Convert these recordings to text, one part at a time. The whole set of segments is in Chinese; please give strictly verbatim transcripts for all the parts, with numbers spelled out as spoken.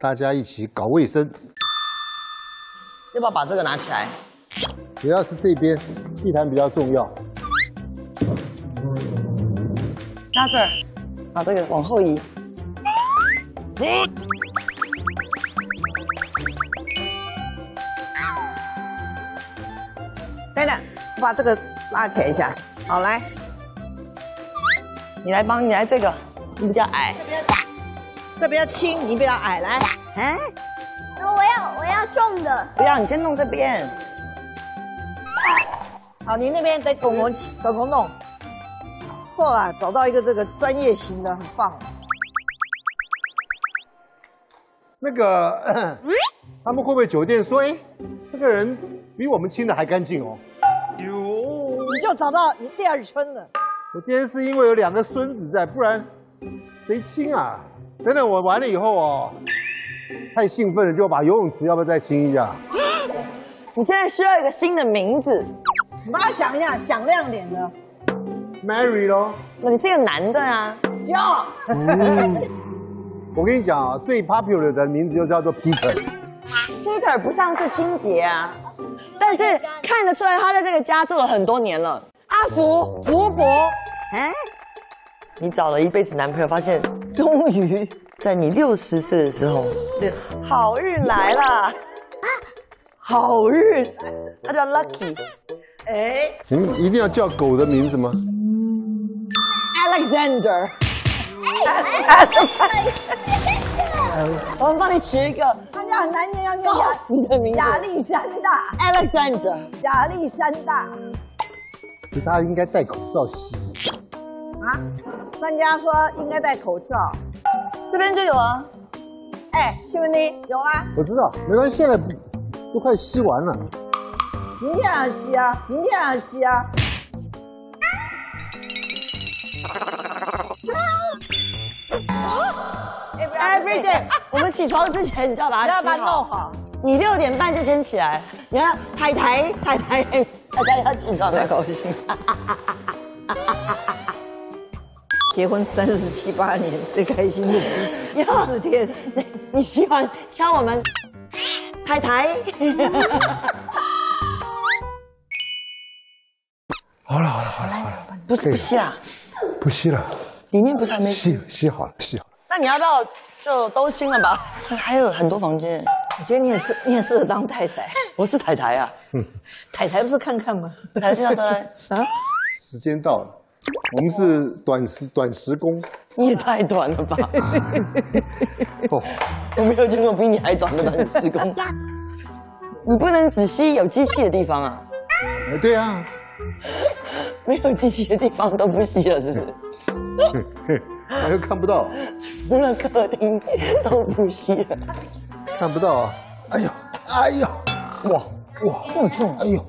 大家一起搞卫生，要不要把这个拿起来？主要是这边地毯比较重要。Jasper， 把这个往后移。等等，我把这个拉起来一下。好，来，你来帮，你来这个，你比较矮。 这比较轻，你比较矮，来，哎、啊，我要我要重的，不要，你先弄这边。好，你那边得拱拱起，拱拱弄。错了，找到一个这个专业型的，很棒。那个，他们会不会酒店说，哎，这个人比我们清的还干净哦？有，你就找到你第二春了。我今天是因为有两个孙子在，不然谁清啊？ 等等，我完了以后哦，太兴奋了，就把游泳池要不要再清一下？你现在需要一个新的名字，你帮他想一下，响亮点的 ，Mary 咯。你是一个男的啊，叫、嗯。我跟你讲啊，最 popular 的名字就叫做 Peter。Peter 不像是清洁啊，但是看得出来他在这个家住了很多年了。阿福、福伯，哎、嗯。 你找了一辈子男朋友，发现终于在你六十岁的时候，好日来了，好日，他叫 Lucky， 哎，你们一定要叫狗的名字吗 ？Alexander， 我们帮你取一个，他叫很难念，要念高级的名字，亚历山大 ，Alexander， 亚历山大，他应该戴口罩洗。 啊，专家说应该戴口罩，这边就有啊。哎，西门町有啊，我知道，没关系，现在都快吸完了。明天要吸啊，明天要吸啊。Every day， 我们起床之前你就要把它弄好。你六点半就先起来，你看太太太太大家要起床才高兴。结婚三十七八年，最开心的十十四天。你喜欢像我们太太？好了好了好了好了，不不吸了，不吸了，里面不是还没吸吸好了吸好了。那你要不要就都清了吧？还有很多房间。我觉得你也是，你也适合当太太。我是太太啊，嗯，太太不是看看吗？太太就要得来啊。时间到了。 我们是短时短时工，你也太短了吧！哦，我没有见过比你还短的短时工。你不能只吸有机器的地方啊！哎，对啊，没有机器的地方都不吸了，是不是？我又看不到，除了客厅都不吸了，看不到啊！哎呦，哎呦，哇哇，这么重！哎呦，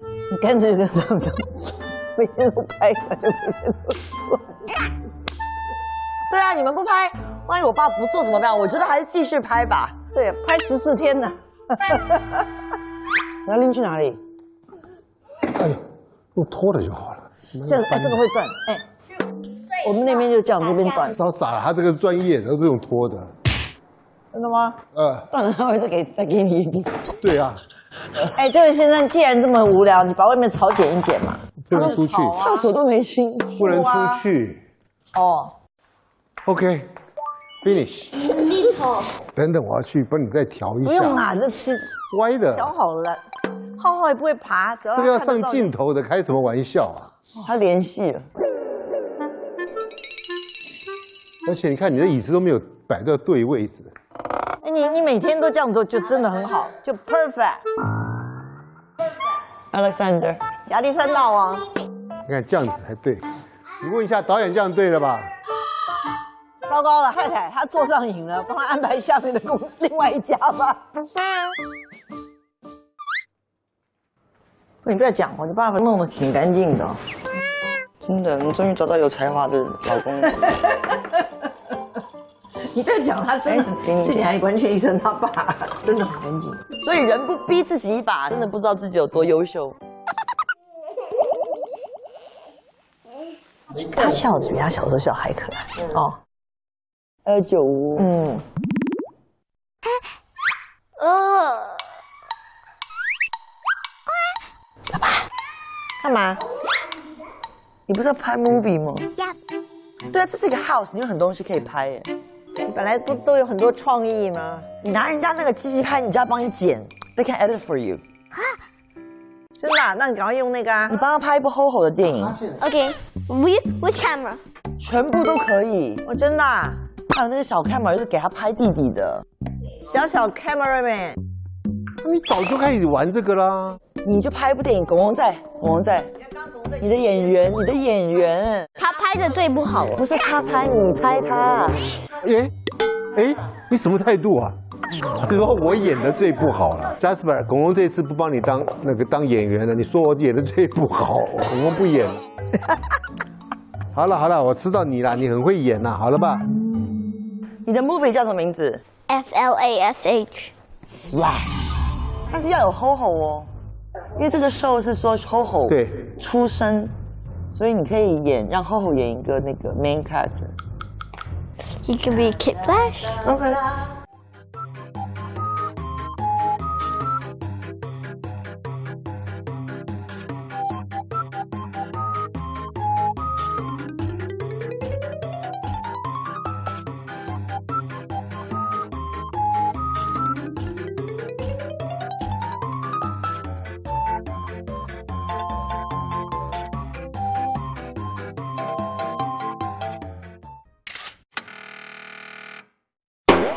你干脆跟他们讲。 每天都拍，就每天都做。对啊，你们不拍，万一我爸不做怎么办？我觉得还是继续拍吧。对，拍十四天呢。你要拎去哪里？哎呦，用拖的就好了。这哎，这个会断。哎，我们那边就讲这边断。他傻了，他这个专业，他是用拖的。真的吗？呃，断了他会再给再给你一笔。对啊。哎，这位先生，既然这么无聊，你把外面草剪一剪嘛。 不能出去，厕所都没清，不能出去。哦 ，OK，finish。等等，我要去帮你再调一下。不用啦，这吃歪的。调好了，浩浩也不会爬。这个要上镜头的，开什么玩笑啊？他联系了。而且你看，你的椅子都没有摆到对位置。哎，你你每天都这样做，就真的很好，就 perfect。Alexander。 亚历山大王，你看这样子才对。你问一下导演，这样对了吧？糟糕了，太太，他坐上瘾了，帮他安排下面的工，另外一家吧。你不要讲哦，你爸爸弄得挺干净的。真的，你终于找到有才华的老公了。你不要讲他真的，这里还完全遗传他爸，真的很干净。所以人不逼自己一把，真的不知道自己有多优秀。他笑比他小时候笑还可爱哦。二九五，嗯。呃。干嘛？干嘛？你不是要拍 movie 吗？对啊，这是一个 house， 你有很多东西可以拍耶。你本来不都有很多创意吗？你拿人家那个机器拍，人家帮你剪 ，they can edit for you。真的、啊？那你赶快用那个啊！你帮他拍一部吼吼的电影。OK。 With which camera？ 全部都可以，我、哦、真的、啊。还有那个小 camera 是给他拍弟弟的，小小 cameraman。你早就开始玩这个啦！你就拍一部电影，《狗狗在》，狗狗在。你的演员，你的演员。他拍的最不好、哦。不是他拍，你拍他。哎哎，你什么态度啊？是说我演的最不好了 ，Jasper， 狗狗这次不帮你当那个当演员了，你说我演的最不好，狗狗不演了。好了好了，我知道你了，你很会演呐、啊，好了吧？你的 movie 叫什么名字 ？F L A S H。Flash。但是要有吼吼哦，因为这个 show 是说吼吼对出生，所以你可以演让吼吼演一个那个 main character。He could be Kid Flash. OK。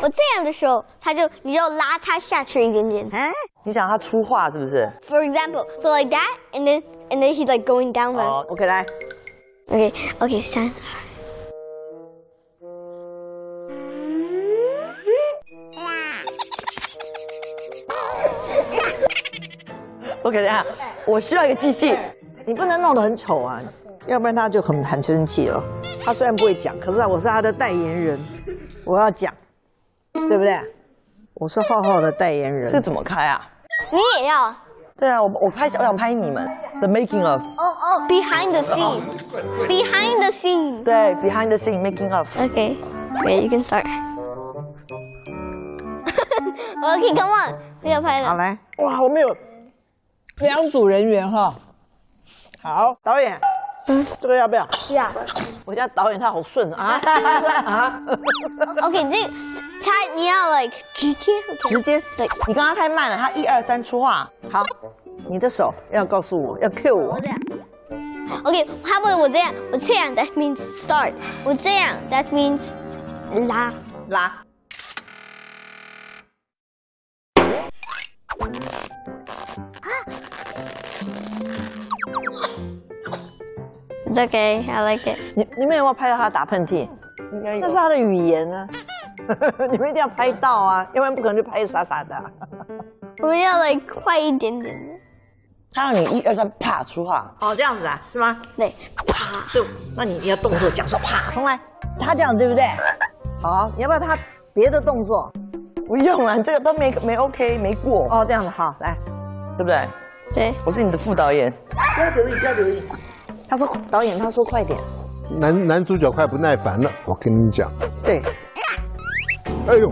我这样的时候，他就你就拉他下去一点点。哎，你想他出话是不是 ？For example, so like that, and then and then he's like going down. 好 ，OK 来 ，OK OK 三。OK 等一下，我需要一个机器，你不能弄得很丑啊，要不然他就很很生气了。他虽然不会讲，可是我是他的代言人，我要讲。 对不对？我是浩浩的代言人。这怎么开啊？你也要？对啊，我我拍，我想拍你们。The making of。哦哦 ，behind the scene。Behind the scene。对 ，behind the scene making of。Okay, okay, you can start. Okay, come on， 不要拍了。好来，哇，我们有两组人员哈。好，导演，嗯，这个要不要？要。我家导演他好顺啊啊。Okay， 这。 他你要 like 直接直接对，你刚刚太慢了，他一二三出话。好，你的手要告诉我要 cue 我。OK， 他问我这样，我这样 that means start， 我这样 that means 拉拉。It's okay, I like it。你你们有没有拍到他打喷嚏？应该有。那是他的语言呢。 你们一定要拍到啊，要不然不可能就拍傻傻的、啊。我们要来快一点点的。他让你一二三啪出话，哦这样子啊，是吗？对，啪。是，那你要动作讲说啪，重来。他这样对不对？好，你要不要他别的动作？不用了，这个都没没 OK 没过。哦这样子好，来，对不对？对，我是你的副导演。不要留意，不要留意。他说导演，他说快点。男男主角快不耐烦了，我跟你讲。对。 哎呦，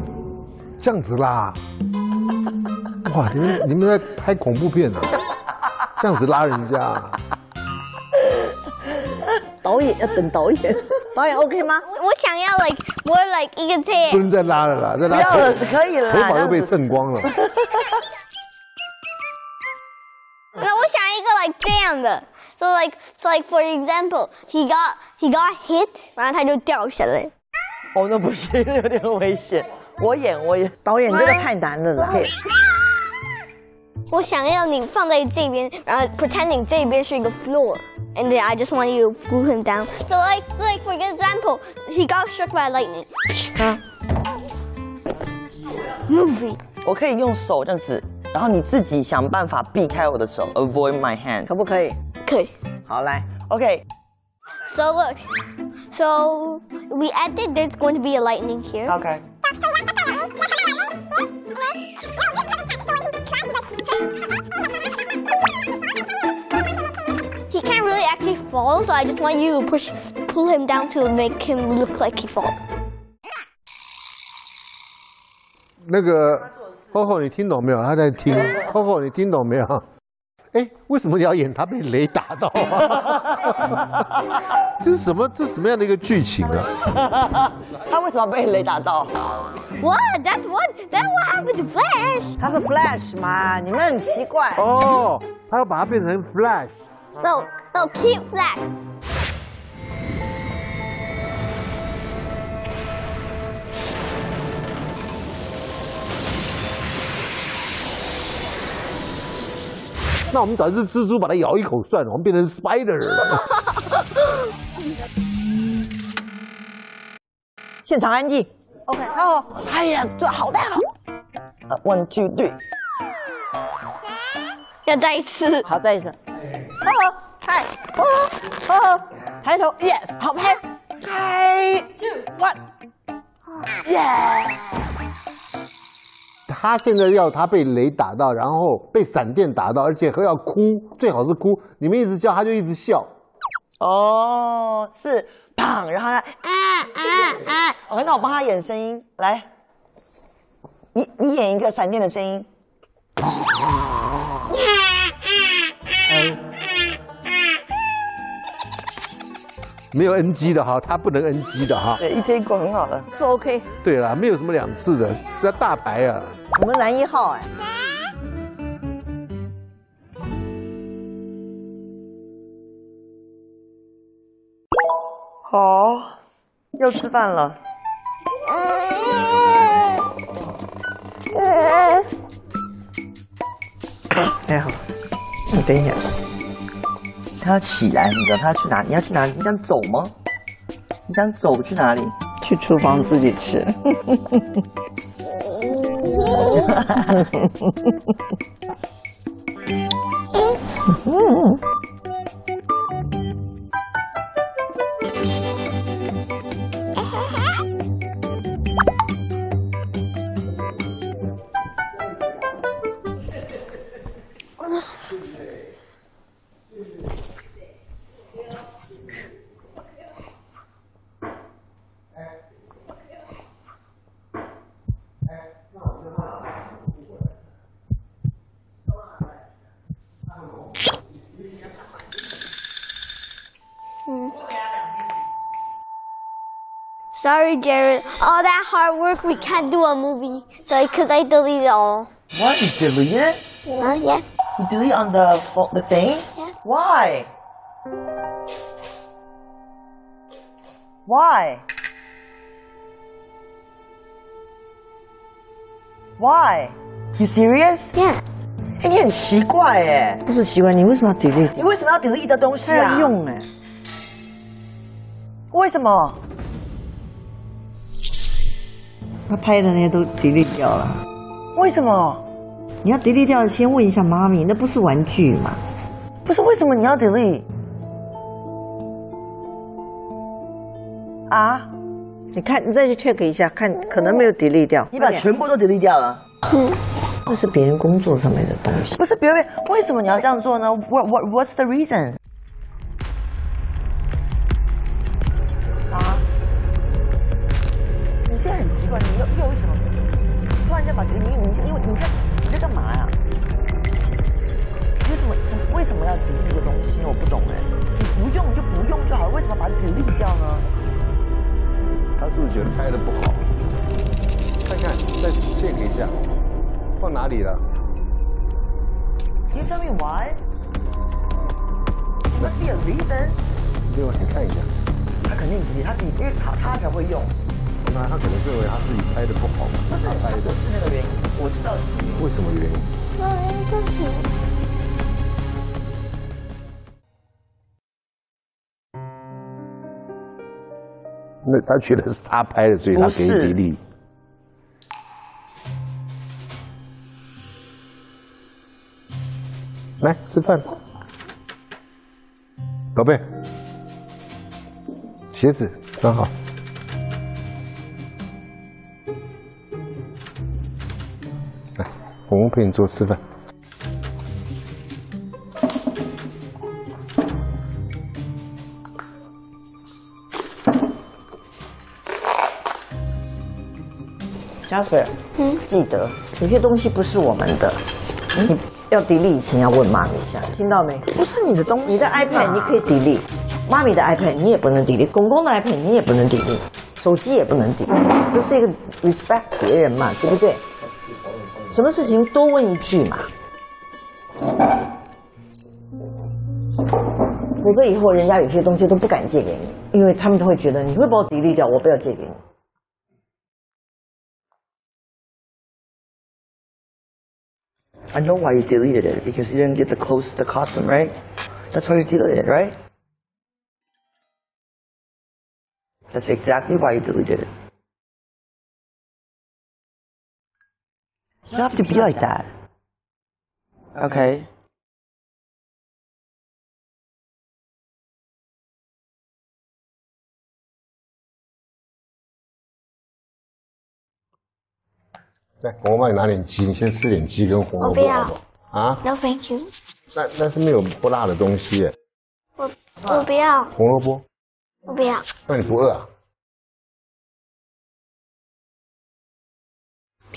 这样子啦！哇，你们你们在拍恐怖片呢、啊，这样子拉人家、啊。导演要等导演，导演 OK 吗？我想要 like more like 一个这样。不能再拉了啦，再拉不要了，可以了啦。头发又被蹭光了。那我想一个 like 这样的 ，so like so like for example he got he got hit， 然后他就掉下来。 哦，那不行，有点危险。我演，我演。导演，这个太难了啦。我想要你放在这边，然后 pretending 这边是一个 floor， and then I just want you to glue him down. So like, like for example, he got struck by lightning. 啊 ，moving。我可以用手这样子，然后你自己想办法避开我的手 ，avoid my hand， 可不可以？可以。好，来 ，OK。So look, so we added there's going to be a lightning here. Okay. He can't really actually fall, so I just want you to push, pull him down to make him look like he fall. 那个 ，Coco， 你听懂没有？他在听 ，Coco， 你听懂没有？哎，为什么你要演他被雷打到啊？这是什么？这是什么样的一个剧情啊？他为什么被雷打到？ What? That's what? That's what happened to Flash. 他是 Flash 嘛？你们很奇怪。哦，他要把它变成 Flash。No, no, keep Flash. 那我们找一只蜘蛛把它咬一口算了，我们变成 Spider 了。现场安静。 OK， 哦，哎呀，这好大哦！啊 ，one two three， 要再一次，好，再一次。哦，嗨，哦，哦，抬头 ，yes， 好拍，开 ，two one，yeah。他现在要他被雷打到，然后被闪电打到，而且还要哭，最好是哭。你们一直叫，他就一直笑。哦，是。 砰！然后呢？啊啊啊 ！OK， 那我帮他演声音，来，你你演一个闪电的声音。没有 N G 的哈，他不能 N G 的哈。对，一天一过很好了，是 OK。对啦，没有什么两次的，这大牌啊。我们男一号哎。 哦，又吃饭了。哎好，你等一下，他要起来，你知道他要去哪？你要去哪里？你想走吗？你想走去哪里？去厨房自己吃。Sorry, Jared. All that hard work, we can't do a movie. So, cause I deleted it all. What? You deleted it? Uh, yeah. You delete on the the thing? Yeah. Why? Why? Why? You serious? Yeah. 哎，你很奇怪哎。不是奇怪，你为什么要 delete？ 你为什么要 delete 的东西啊？没有用哎。为什么？ 他拍的那些都 delete 掉了，为什么？你要 delete 掉，先问一下妈咪，那不是玩具吗？不是，为什么你要 delete？ 啊？你看，你再去 check 一下，看可能没有 delete 掉。你把全部都 delete 掉了？嗯，那是别人工作上面的东西。不是别人，为什么你要这样做呢 ？What what what's the reason？ 这很奇怪，你又又为什么？突然间把你你你你在你在干嘛呀？为什么什为什么要 delete 这个东西？我不懂哎。你不用就不用就好了，为什么把它 delete 掉呢？他是不是觉得拍的不好？看看，再 check 一下，放哪里了 ？You tell me why? Must be a reason. 另外你看一下，他肯定 delete， 他 delete， 因为他他才会用。 那他可能认为他自己拍的不好，不是他拍的，不是那个原因，我知道为什么原因。那原因就是。那他觉得是他拍的，所以他给你抵力。来吃饭，宝贝，鞋子穿好。 我们陪你做吃饭。Jasper， 嗯，记得有些东西不是我们的，嗯、你要delete以前要问妈咪一下，听到没？不是你的东西、啊，你的 iPad 你可以delete，妈咪的 iPad 你也不能delete，公公的 iPad 你也不能delete，手机也不能delete，这是一个 respect 别人嘛，对不对？ 什么事情多问一句嘛，否则以后人家有些东西都不敢借给你，因为他们都会觉得你是把我delete掉，我不要借给你。I know why you deleted it because you didn't get the clothes, the costume, right? That's why you deleted it, right? That's exactly why you deleted it. You don't have to be like that. Okay. Hey, I'll buy you some chicken. First, eat some chicken and hot dog. Ah? No, thank you. That that's not spicy things. I I don't want. Hot dog? I don't want. Then you're not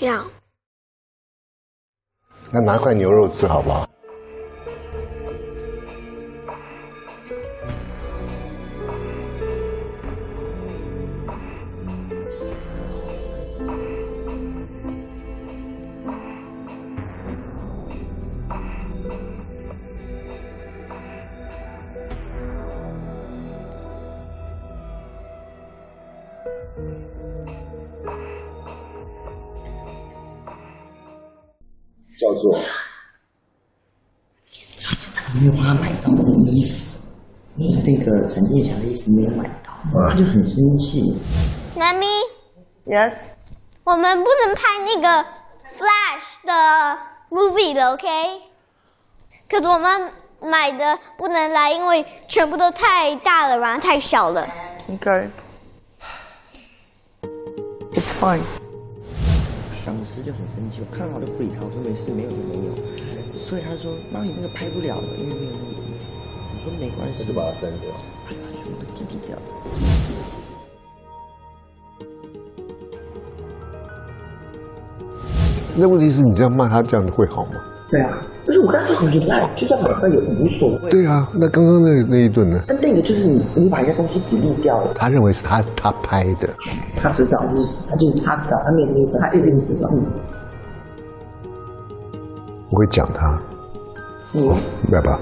hungry? I don't want. 那拿块牛肉吃好不好？叫做，没有帮他买到那个衣服，就是那个陈建强的衣服没有买到，他就很生气。妈咪 ，Yes， 我们不能拍那个 Flash 的 movie 的 ，OK？ 可是我们买的不能来，因为全部都太大了，然后太小了。Okay. It's fine. 当时就很生气，我看到我就不理他，我说没事，没有就没有。所以他说：“妈咪那个拍不了了，因为没有那个衣服。”我说：“没关系。”就把它删掉，把它全部 delete 掉。那问题是你这样骂他，这样子会好吗？对啊，就是我刚才很烂，就算买回来也无所谓。对啊，那刚刚那那一顿呢？但那个就是你，你把人家东西 delete 掉了。他认为是他他拍的。 他知道，就是他就是他知道，他没有那个，他一定知道。嗯，我会讲他。你？爸爸。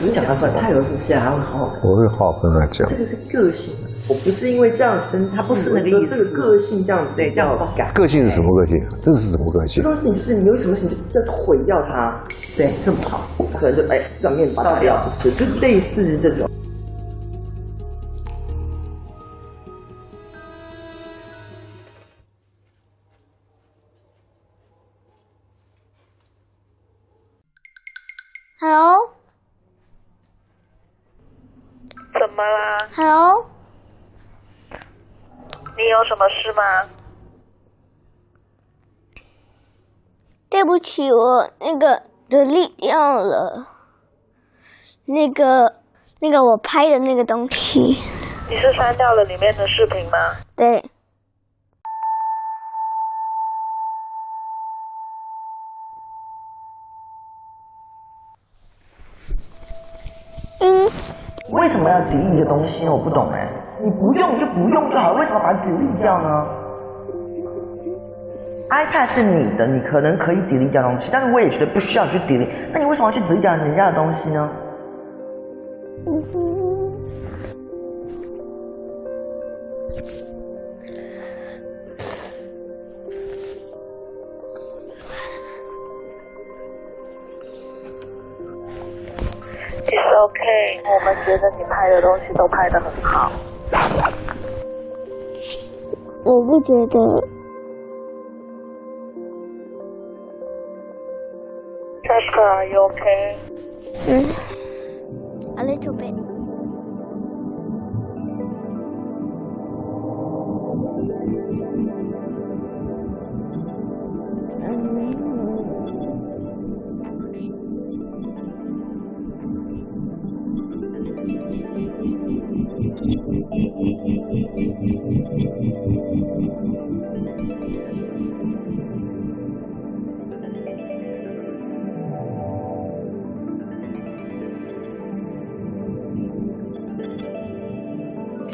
你讲他说他有时是还会好好。我会好好跟他讲。这个是个性，我不是因为这样生，他不是那个意思。这个个性这样子，对，这样改。个性是什么个性？这是什么个性？这东西就是你有什么什么就要毁掉它，对，这么好，可能就哎，表面把它掉，是就类似于这种。 Hello， 怎么啦 ？Hello， 你有什么事吗？对不起，我那个delete掉了，那个那个我拍的那个东西。你是删掉了里面的视频吗？对。 为什么要delete一个东西？我不懂哎。你不用就不用就好，为什么把它delete掉呢 ？iPad 是你的，你可能可以delete掉东西，但是我也觉得不需要去delete。那你为什么要去delete掉人家的东西呢？我们觉得你拍的东西都拍得很好。我不觉得。Jasper, are you okay? Mm. A little bit.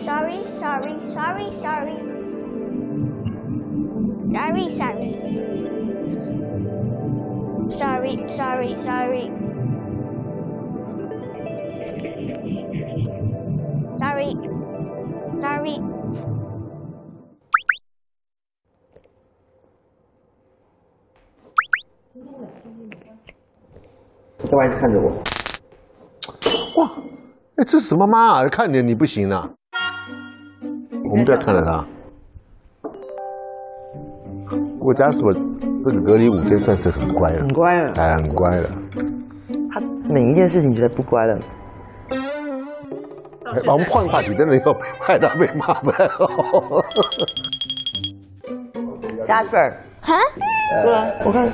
Sorry, sorry, sorry, sorry. Sorry, sorry. Sorry, sorry, sorry. Sorry. Sorry.干嘛一直看着我？哇，哎，这是什么妈啊？看着你不行啊！我们不要看着他。不过Jasper这个隔离五天算是很乖了，很乖了，哎，很乖了。他每一件事情觉得不乖了。哎、我们换话题，真的要害他被骂不太好。Jasper， 哈？过来，我看。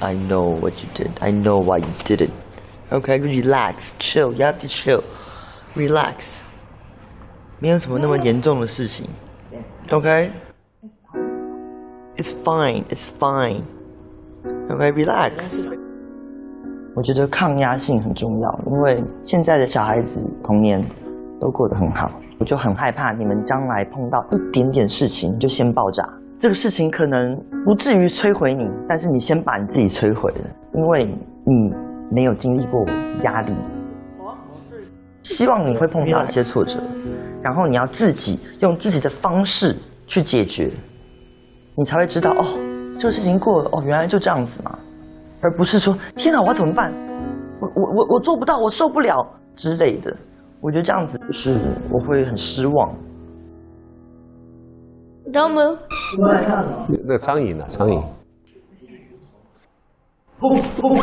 I know what you did. I know why you did it. Okay, relax, chill. You have to chill. Relax. 没有什么那么严重的事情 ，OK？ It's fine, it's fine. OK, relax. 我觉得抗压性很重要，因为现在的小孩子童年都过得很好，我就很害怕你们将来碰到一点点事情就先爆炸。这个事情可能不至于摧毁你，但是你先把你自己摧毁了，因为你没有经历过压力。希望你会碰到一些挫折。然后你要自己用自己的方式去解决，你才会知道哦，这个事情过了哦，原来就这样子嘛，而不是说天哪，我要怎么办？我我我我做不到，我受不了之类的。我觉得这样子就是我会很失望。Don't move。那苍蝇呢？苍蝇。砰砰！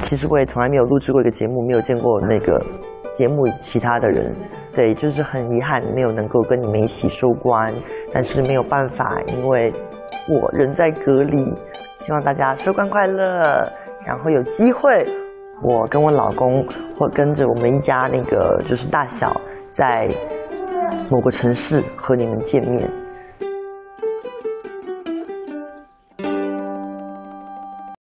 其实我也从来没有录制过一个节目，没有见过那个节目其他的人，对，就是很遗憾没有能够跟你们一起收官，但是没有办法，因为我人在隔离。希望大家收官快乐，然后有机会，我跟我老公或跟着我们一家那个就是大小，在某个城市和你们见面。